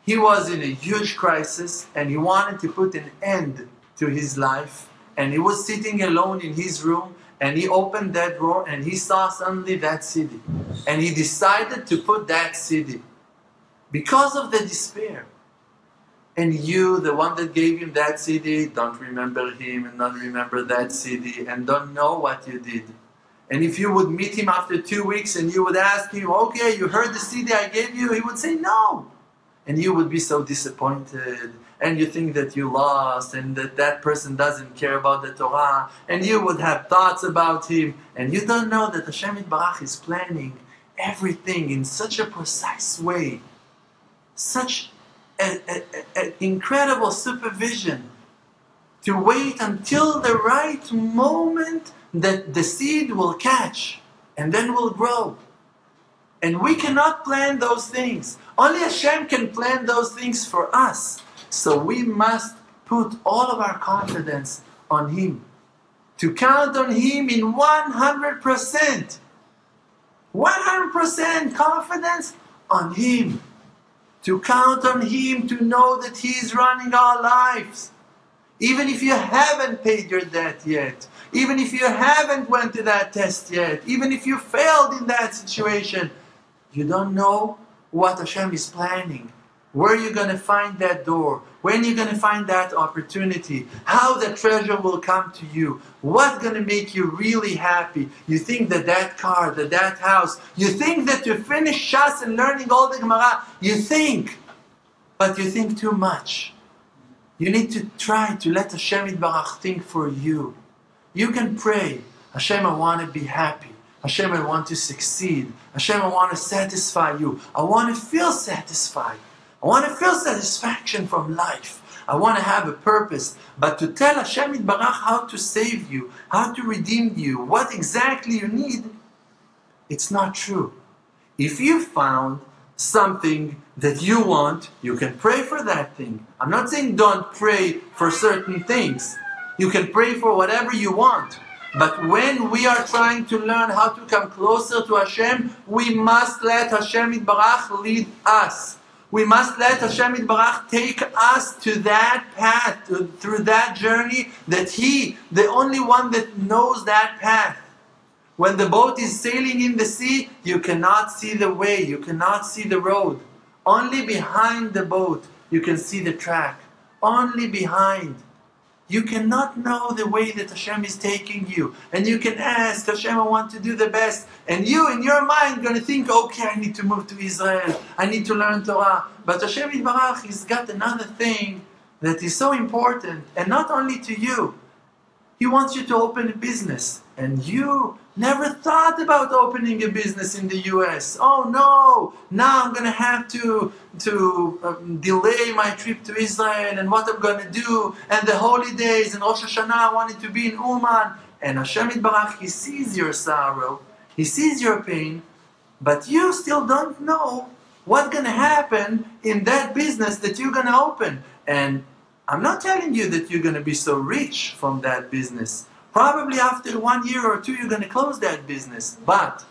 he was in a huge crisis, and he wanted to put an end to his life, and he was sitting alone in his room, and he opened that drawer and he saw suddenly that CD. And he decided to put that CD because of the despair. And you, the one that gave him that CD, don't remember him and don't remember that CD and don't know what you did. And if you would meet him after 2 weeks and you would ask him, okay, you heard the CD I gave you? He would say no. And you would be so disappointed. And you think that you lost, and that that person doesn't care about the Torah, and you would have thoughts about him, and you don't know that Hashem Idbarach is planning everything in such a precise way, such an incredible supervision, to wait until the right moment that the seed will catch, and then will grow. And we cannot plan those things. Only Hashem can plan those things for us. So we must put all of our confidence on Him. To count on Him in 100%. 100% confidence on Him. To count on Him, to know that He is running our lives. Even if you haven't paid your debt yet. Even if you haven't went to that test yet. Even if you failed in that situation. You don't know what Hashem is planning. Where you're going to find that door, when you're going to find that opportunity, how the treasure will come to you, what's going to make you really happy. You think that that car, that that house, you think that you finish Shas and learning all the Gemara, you think, but you think too much. You need to try to let Hashem Idbarach think for you. You can pray, Hashem, I want to be happy. Hashem, I want to succeed. Hashem, I want to satisfy you. I want to feel satisfied. I want to feel satisfaction from life. I want to have a purpose. But to tell Hashem Idbarach how to save you, how to redeem you, what exactly you need, it's not true. If you found something that you want, you can pray for that thing. I'm not saying don't pray for certain things. You can pray for whatever you want. But when we are trying to learn how to come closer to Hashem, we must let Hashem Idbarach lead us. We must let Hashem Idbarach take us to that path, through that journey that He, the only one that knows that path. When the boat is sailing in the sea, you cannot see the way, you cannot see the road. Only behind the boat you can see the track. Only behind. You cannot know the way that Hashem is taking you. And you can ask, Hashem, I want to do the best. And you, in your mind, going to think, okay, I need to move to Israel. I need to learn Torah. But Hashem Idbarach has got another thing that is so important. And not only to you. He wants you to open a business. And you never thought about opening a business in the U.S. Oh no, now I'm going to have to delay my trip to Israel and what I'm going to do and the holidays and Rosh Hashanah, I wanted to be in Uman. And Hashem Idbarach, He sees your sorrow, He sees your pain, but you still don't know what's going to happen in that business that you're going to open. And I'm not telling you that you're going to be so rich from that business. Probably after 1 year or two, you're going to close that business. But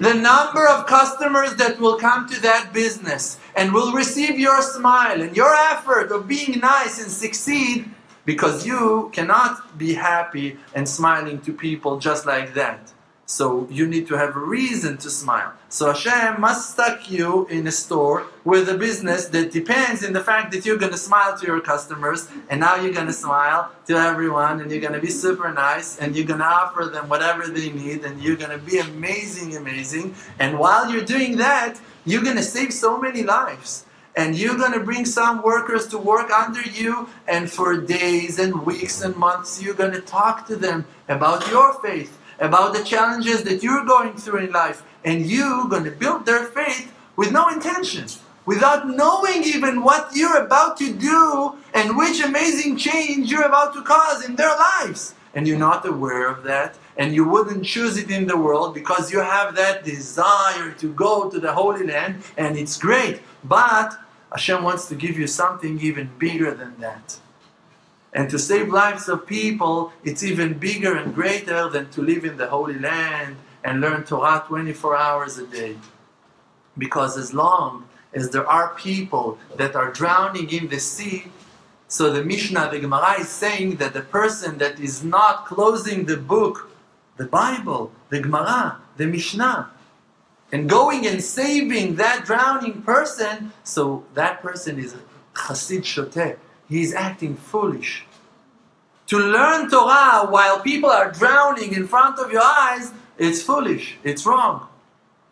the number of customers that will come to that business and will receive your smile and your effort of being nice and succeed, because you cannot be happy and smiling to people just like that. So you need to have a reason to smile. So Hashem must stuck you in a store with a business that depends on the fact that you're going to smile to your customers, and now you're going to smile to everyone, and you're going to be super nice, and you're going to offer them whatever they need, and you're going to be amazing, amazing. And while you're doing that, you're going to save so many lives. And you're going to bring some workers to work under you, and for days and weeks and months, you're going to talk to them about your faith, about the challenges that you're going through in life, and you're going to build their faith with no intention, without knowing even what you're about to do and which amazing change you're about to cause in their lives. And you're not aware of that, and you wouldn't choose it in the world because you have that desire to go to the Holy Land, and it's great. But Hashem wants to give you something even bigger than that. And to save lives of people, it's even bigger and greater than to live in the Holy Land and learn Torah 24 hours a day. Because as long as there are people that are drowning in the sea, so the Mishnah, the Gemara is saying that the person that is not closing the book, the Bible, the Gemara, the Mishnah, and going and saving that drowning person, so that person is Chasid Shoteh. He is acting foolish. To learn Torah while people are drowning in front of your eyes, it's foolish, it's wrong.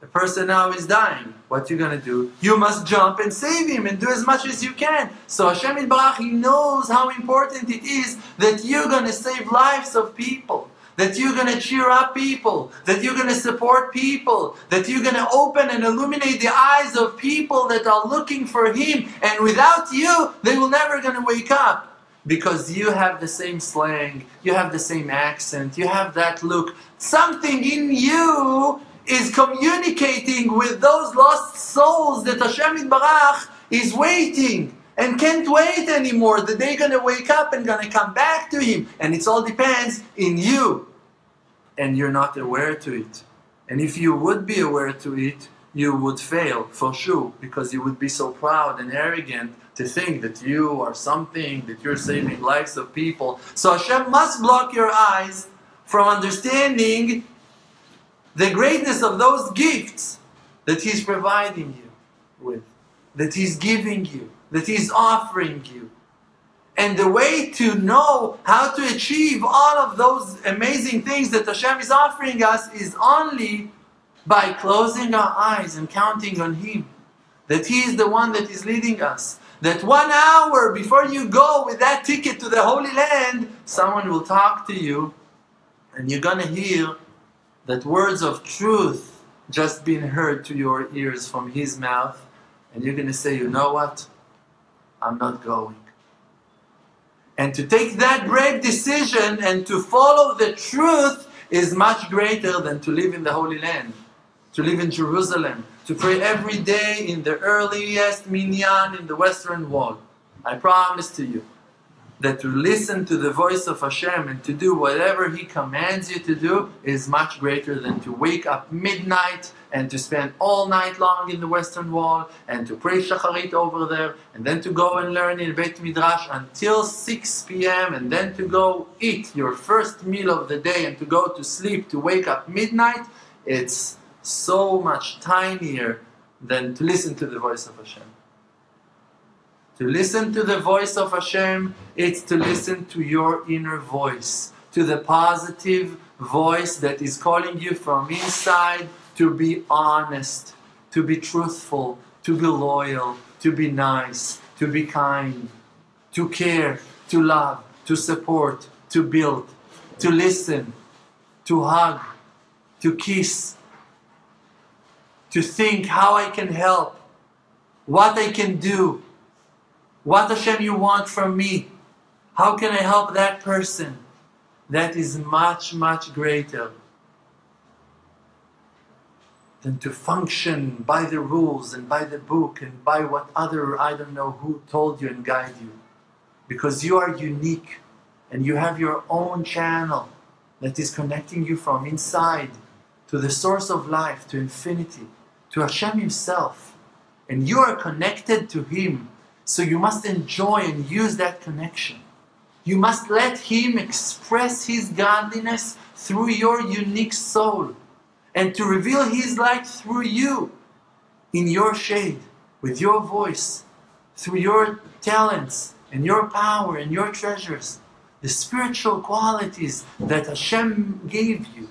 The person now is dying. What are you going to do? You must jump and save him and do as much as you can. So Hashem Idbarach, He knows how important it is that you're going to save lives of people, that you're going to cheer up people, that you're going to support people, that you're going to open and illuminate the eyes of people that are looking for Him. And without you, they will never going to wake up. Because you have the same slang, you have the same accent, you have that look. Something in you is communicating with those lost souls that Hashem Idbarach is waiting and can't wait anymore, that they're going to wake up and going to come back to Him. And it all depends in you. And you're not aware to it. And if you would be aware to it, you would fail, for sure, because you would be so proud and arrogant to think that you are something, that you're saving lives of people. So Hashem must block your eyes from understanding the greatness of those gifts that He's providing you with, that He's giving you, that He's offering you. And the way to know how to achieve all of those amazing things that Hashem is offering us is only by closing our eyes and counting on Him. That He is the one that is leading us. that 1 hour before you go with that ticket to the Holy Land, someone will talk to you and you're going to hear that words of truth just been heard to your ears from his mouth, and you're going to say, you know what? I'm not going. And to take that brave decision and to follow the truth is much greater than to live in the Holy Land, to live in Jerusalem, to pray every day in the earliest minyan in the Western Wall. I promise to you that to listen to the voice of Hashem and to do whatever He commands you to do is much greater than to wake up midnight and to spend all night long in the Western Wall and to pray Shacharit over there and then to go and learn in Beit Midrash until 6 p.m. and then to go eat your first meal of the day and to go to sleep to wake up midnight. It's so much tinier than to listen to the voice of Hashem. To listen to the voice of Hashem, it's to listen to your inner voice, to the positive voice that is calling you from inside to be honest, to be truthful, to be loyal, to be nice, to be kind, to care, to love, to support, to build, to listen, to hug, to kiss, to think how I can help, what I can do, what Hashem you want from me, how can I help that person? That is much, much greater than to function by the rules and by the book and by what other, I don't know who told you and guide you. Because you are unique and you have your own channel that is connecting you from inside to the source of life, to infinity, to Hashem Himself. And you are connected to Him. So you must enjoy and use that connection. You must let Him express His godliness through your unique soul and to reveal His light through you, in your shade, with your voice, through your talents and your power and your treasures, the spiritual qualities that Hashem gave you,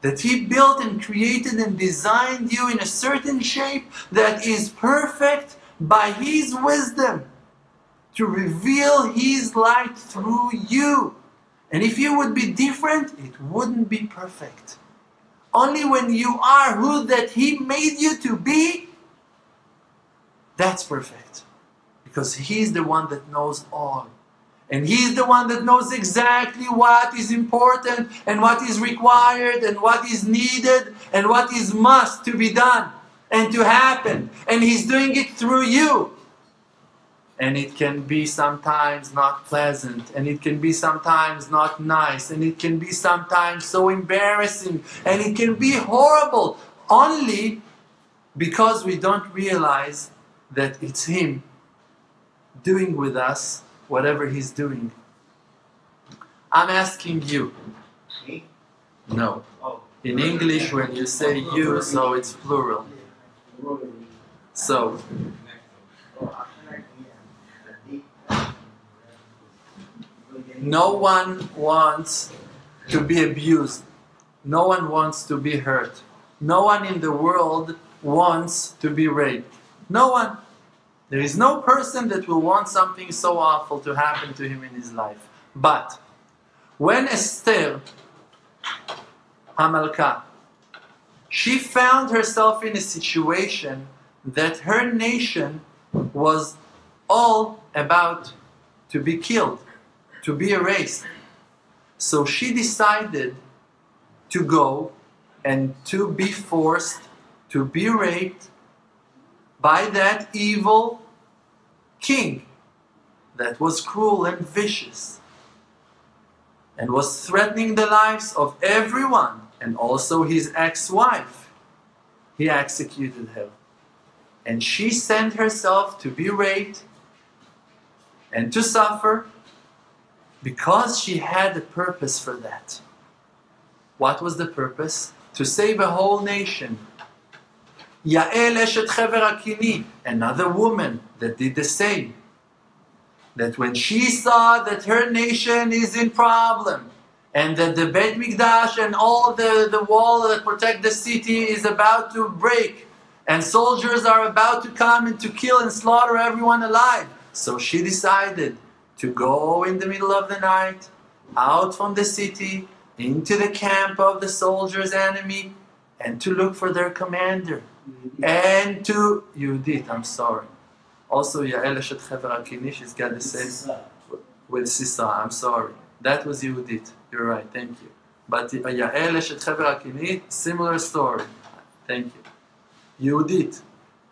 that He built and created and designed you in a certain shape that is perfect by His wisdom to reveal His light through you. And if you would be different, it wouldn't be perfect. Only when you are who that He made you to be, that's perfect. Because He's the one that knows all. And He's the one that knows exactly what is important and what is required and what is needed and what is must to be done and to happen, and He's doing it through you. And it can be sometimes not pleasant, and it can be sometimes not nice, and it can be sometimes so embarrassing, and it can be horrible, only because we don't realize that it's Him doing with us whatever He's doing. I'm asking you. Me? No. Oh. In English, when you say you, so it's plural. So, no one wants to be abused. No one wants to be hurt. No one in the world wants to be raped. No one. There is no person that will want something so awful to happen to him in his life. But when Esther, Hamalka, she found herself in a situation that her nation was all about to be killed, to be erased. So she decided to go and to be forced to be raped by that evil king that was cruel and vicious and was threatening the lives of everyone, and also his ex-wife. He executed her. And she sent herself to be raped and to suffer because she had a purpose for that. What was the purpose? To save a whole nation. Yael eshet Chever Akini, another woman that did the same. That when she saw that her nation is in problem, and that the Beit Midrash and all the wall that protect the city is about to break, and soldiers are about to come and to kill and slaughter everyone alive. So she decided to go in the middle of the night, out from the city, into the camp of the soldiers' enemy, and to look for their commander. And to Yudit, I'm sorry. Also, Yael Eshet Chaver HaKinish has got the same with Sisa, I'm sorry. That was Yudit. You're right, thank you. But Yael Eshet Chaver HaKinish, similar story. Thank you. Yudit.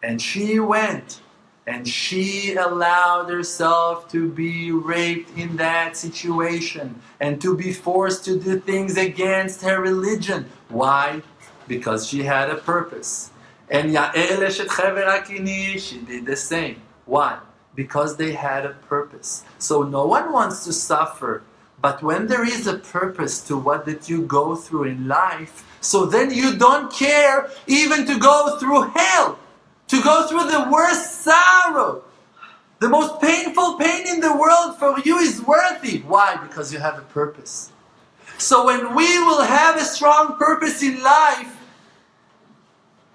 And she went, and she allowed herself to be raped in that situation and to be forced to do things against her religion. Why? Because she had a purpose. And Yael Eshet Chaver HaKinish, she did the same. Why? Because they had a purpose. So no one wants to suffer. But when there is a purpose to what that you go through in life, so then you don't care even to go through hell, to go through the worst sorrow. The most painful pain in the world for you is worthy. Why? Because you have a purpose. So when we will have a strong purpose in life,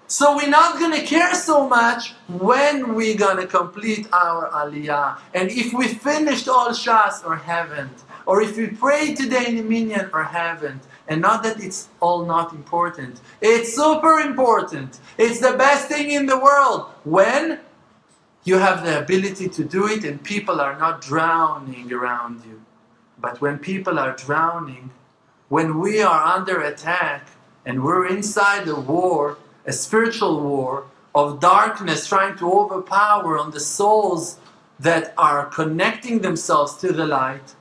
so we're not going to care so much when we're going to complete our aliyah. And if we finished all Shas or haven't, or if we pray today in the minyan or haven't, and not that it's all not important. It's super important. It's the best thing in the world. When? You have the ability to do it and people are not drowning around you. But when people are drowning, when we are under attack and we're inside the war, a spiritual war of darkness trying to overpower on the souls that are connecting themselves to the light.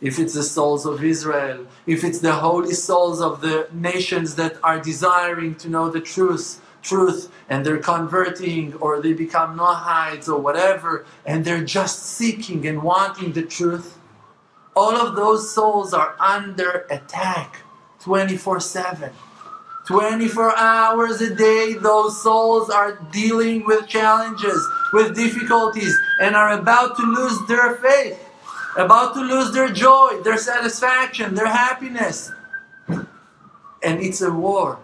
If it's the souls of Israel, if it's the holy souls of the nations that are desiring to know the truth, and they're converting or they become Noahides or whatever, and they're just seeking and wanting the truth, all of those souls are under attack 24/7. 24 hours a day, those souls are dealing with challenges, with difficulties, and are about to lose their faith, about to lose their joy, their satisfaction, their happiness. And it's a war.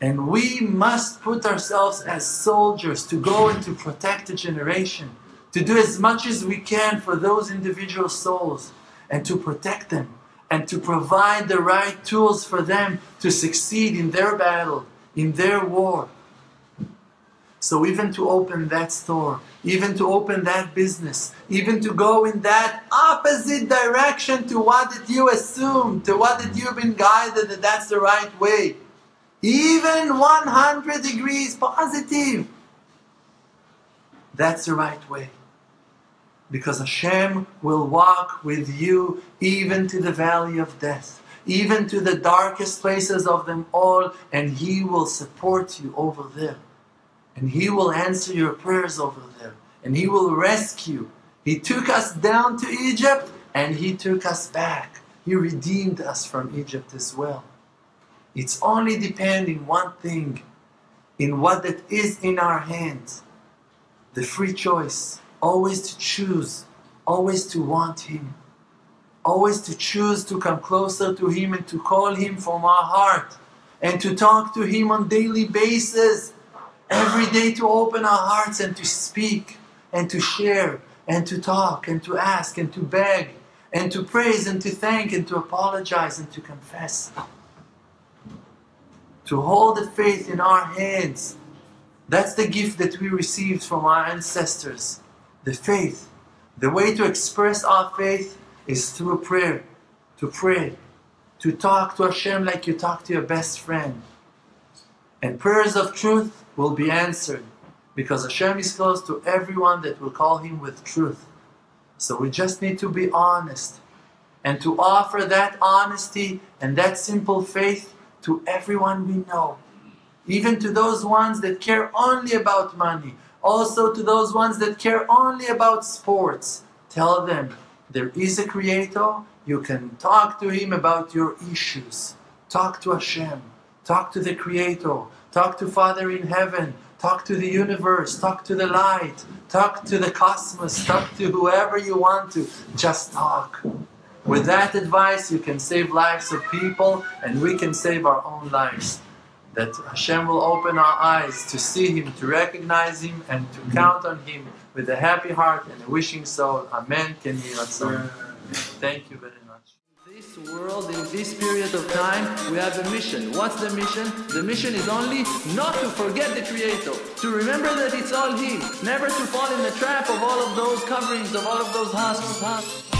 And we must put ourselves as soldiers to go and to protect the generation, to do as much as we can for those individual souls, and to protect them, and to provide the right tools for them to succeed in their battle, in their war. So even to open that store, even to open that business, even to go in that opposite direction to what did you assume, to what did you've been guided that that's the right way. Even 100 degrees positive. That's the right way. Because Hashem will walk with you even to the valley of death, even to the darkest places of them all, and He will support you over there. And He will answer your prayers over there. And He will rescue. He took us down to Egypt, and He took us back. He redeemed us from Egypt as well. It's only depending one thing, in what that is in our hands, the free choice. Always to choose, always to want Him, always to choose to come closer to Him and to call Him from our heart and to talk to Him on a daily basis, every day to open our hearts and to speak and to share and to talk and to ask and to beg and to praise and to thank and to apologize and to confess. To hold the faith in our hands, that's the gift that we received from our ancestors. The faith, the way to express our faith is through prayer, to pray, to talk to Hashem like you talk to your best friend. And prayers of truth will be answered because Hashem is close to everyone that will call Him with truth. So we just need to be honest and to offer that honesty and that simple faith to everyone we know, even to those ones that care only about money. Also to those ones that care only about sports, tell them there is a Creator, you can talk to Him about your issues. Talk to Hashem, talk to the Creator, talk to Father in Heaven, talk to the universe, talk to the light, talk to the cosmos, talk to whoever you want to, just talk. With that advice you can save lives of people and we can save our own lives. that Hashem will open our eyes to see Him, to recognize Him, and to count on Him with a happy heart and a wishing soul. Amen. Thank you very much. In this world, in this period of time, we have a mission. What's the mission? The mission is only not to forget the Creator, to remember that it's all Him, never to fall in the trap of all of those coverings, of all of those husks.